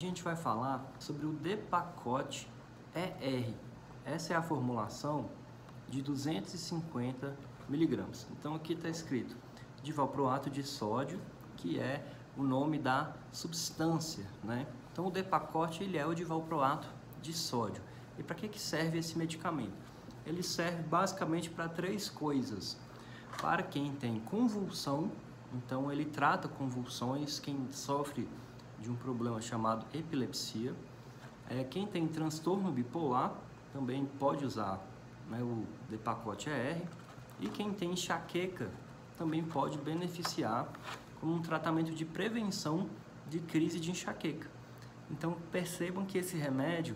A gente vai falar sobre o Depakote ER. Essa é a formulação de 250 mg. Então aqui está escrito Divalproato de sódio, que é o nome da substância, né? Então o Depakote, ele é o Divalproato de sódio. E para que serve esse medicamento? Ele serve basicamente para três coisas. Para quem tem convulsão, então ele trata convulsões, quem sofre de um problema chamado epilepsia. Quem tem transtorno bipolar também pode usar, né, o Depakote ER. E quem tem enxaqueca também pode beneficiar como um tratamento de prevenção de crise de enxaqueca. Então percebam que esse remédio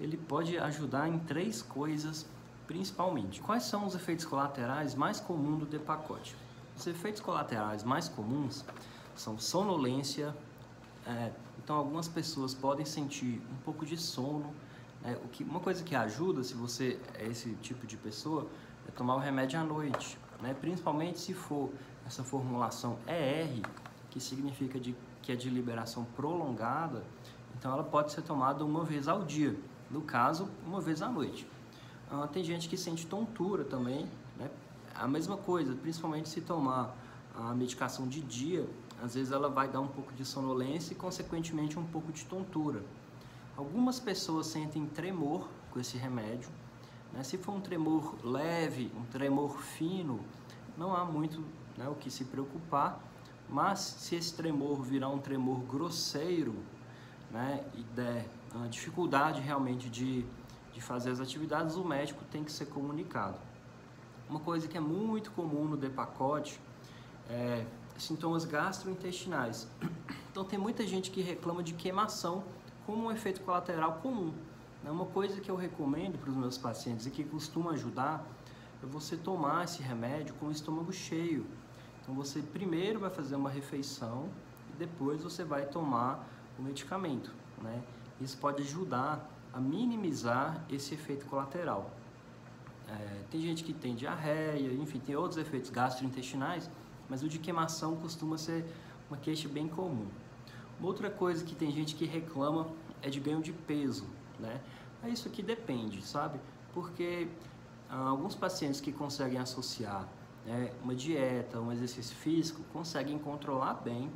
ele pode ajudar em três coisas principalmente. Quais são os efeitos colaterais mais comuns do Depakote? Os efeitos colaterais mais comuns são sonolência. Então algumas pessoas podem sentir um pouco de sono, uma coisa que ajuda, se você é esse tipo de pessoa, é tomar o remédio à noite, né? Principalmente se for essa formulação ER, que significa que é de liberação prolongada, então ela pode ser tomada uma vez ao dia, no caso, uma vez à noite. Tem gente que sente tontura também, né? A mesma coisa, principalmente se tomar a medicação de dia, às vezes ela vai dar um pouco de sonolência e, consequentemente, um pouco de tontura. Algumas pessoas sentem tremor com esse remédio, né? Se for um tremor leve, um tremor fino, não há muito, né, o que se preocupar, mas se esse tremor virar um tremor grosseiro, né, e der uma dificuldade realmente de fazer as atividades, o médico tem que ser comunicado. Uma coisa que é muito comum no Depakote é sintomas gastrointestinais. Então tem muita gente que reclama de queimação como um efeito colateral comum. Uma coisa que eu recomendo para os meus pacientes e que costuma ajudar é você tomar esse remédio com o estômago cheio. Então você primeiro vai fazer uma refeição e depois você vai tomar o medicamento, né? Isso pode ajudar a minimizar esse efeito colateral. Tem gente que tem diarreia, enfim, tem outros efeitos gastrointestinais, mas o de queimação costuma ser uma queixa bem comum. Uma outra coisa que tem gente que reclama é de ganho de peso, né? Isso aqui depende, sabe? Porque alguns pacientes que conseguem associar, né, uma dieta, um exercício físico, conseguem controlar bem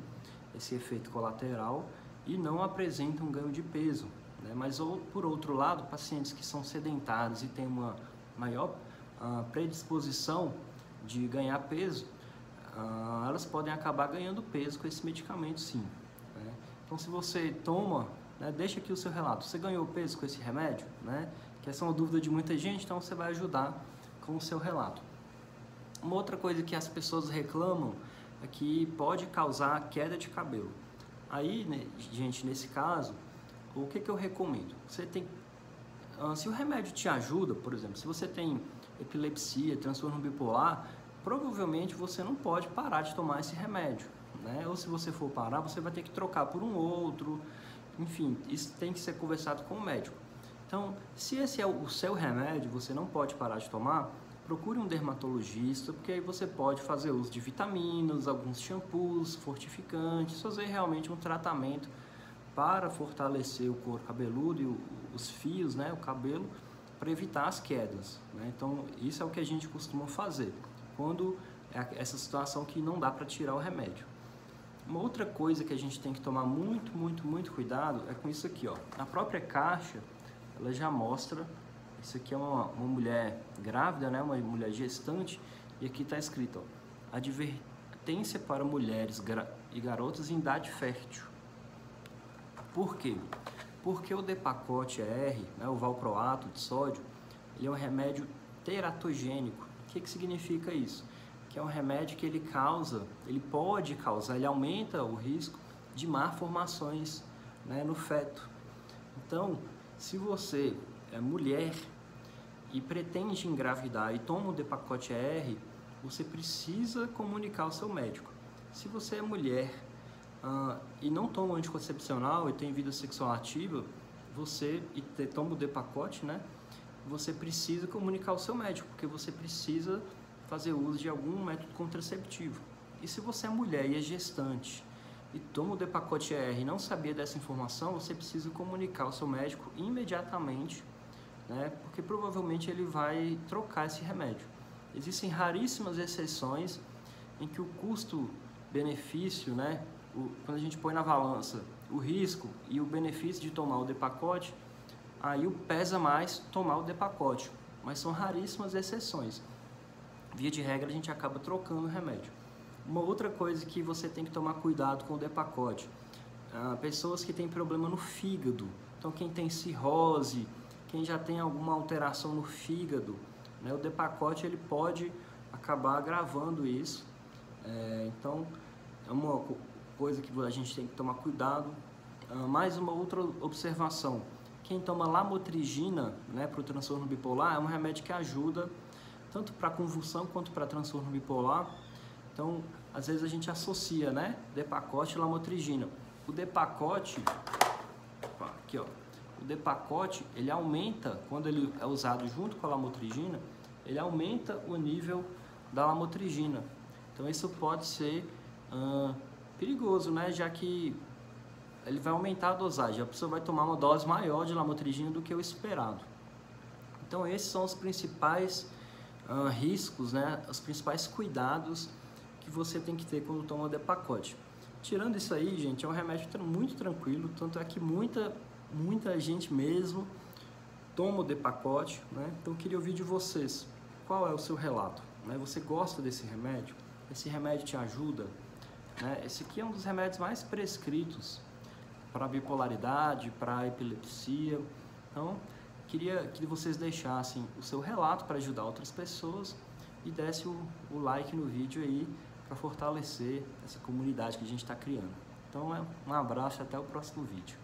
esse efeito colateral e não apresentam ganho de peso, né? Mas, por outro lado, pacientes que são sedentários e têm uma maior predisposição de ganhar peso, elas podem acabar ganhando peso com esse medicamento, sim, né? Então se você toma, né, deixa aqui o seu relato, você ganhou peso com esse remédio, né? Que essa é uma dúvida de muita gente, então você vai ajudar com o seu relato. Uma outra coisa que as pessoas reclamam é que pode causar queda de cabelo. Aí, né, gente, nesse caso, o que eu recomendo? Você tem, se o remédio te ajuda, por exemplo, se você tem epilepsia, transtorno bipolar, provavelmente você não pode parar de tomar esse remédio, né? Ou se você for parar, você vai ter que trocar por um outro, enfim, isso tem que ser conversado com o médico. Então, se esse é o seu remédio, você não pode parar de tomar, procure um dermatologista, porque aí você pode fazer uso de vitaminas, alguns shampoos, fortificantes, fazer realmente um tratamento para fortalecer o couro cabeludo e os fios, né, o cabelo, para evitar as quedas, né? Então, isso é o que a gente costuma fazer quando é essa situação que não dá para tirar o remédio. Uma outra coisa que a gente tem que tomar muito cuidado é com isso aqui, ó. Na própria caixa, ela já mostra, isso aqui é uma mulher grávida, né? Uma mulher gestante, e aqui está escrito, ó, advertência para mulheres e garotas em idade fértil. Por quê? Porque o Depakote ER, né, o valproato de sódio, ele é um remédio teratogênico. O que significa isso? Que é um remédio que ele aumenta o risco de malformações, né, no feto. Então, se você é mulher e pretende engravidar e toma o Depakote ER, você precisa comunicar ao seu médico. Se você é mulher e não toma anticoncepcional e tem vida sexual ativa, toma o Depakote, né? Você precisa comunicar ao seu médico, porque você precisa fazer uso de algum método contraceptivo. E se você é mulher e é gestante e toma o Depakote ER e não sabia dessa informação, você precisa comunicar ao seu médico imediatamente, né, porque provavelmente ele vai trocar esse remédio. Existem raríssimas exceções em que o custo-benefício, né, quando a gente põe na balança o risco e o benefício de tomar o Depakote, aí pesa mais tomar o Depakote, mas são raríssimas exceções. Via de regra, a gente acaba trocando o remédio. Uma outra coisa que você tem que tomar cuidado com o Depakote, pessoas que têm problema no fígado, então quem tem cirrose, quem já tem alguma alteração no fígado, né, o Depakote ele pode acabar agravando isso, então é uma coisa que a gente tem que tomar cuidado. Mais uma outra observação, quem toma lamotrigina, né, para o transtorno bipolar, é um remédio que ajuda tanto para convulsão quanto para transtorno bipolar. Então, às vezes a gente associa, né, Depakote e lamotrigina. O Depakote, aqui ó, o Depakote, ele aumenta, quando ele é usado junto com a lamotrigina, ele aumenta o nível da lamotrigina. Então isso pode ser perigoso, né, já que ele vai aumentar a dosagem, a pessoa vai tomar uma dose maior de lamotrigina do que o esperado. Então esses são os principais riscos, né, os principais cuidados que você tem que ter quando toma o Depakote. Tirando isso aí, gente, é um remédio muito tranquilo, tanto é que muita gente mesmo toma o Depakote, né? Então eu queria ouvir de vocês, qual é o seu relato, né? Você gosta desse remédio? Esse remédio te ajuda? Né? Esse aqui é um dos remédios mais prescritos para bipolaridade, para epilepsia, então queria que vocês deixassem o seu relato para ajudar outras pessoas e desse o like no vídeo aí, para fortalecer essa comunidade que a gente está criando. Então, um abraço e até o próximo vídeo.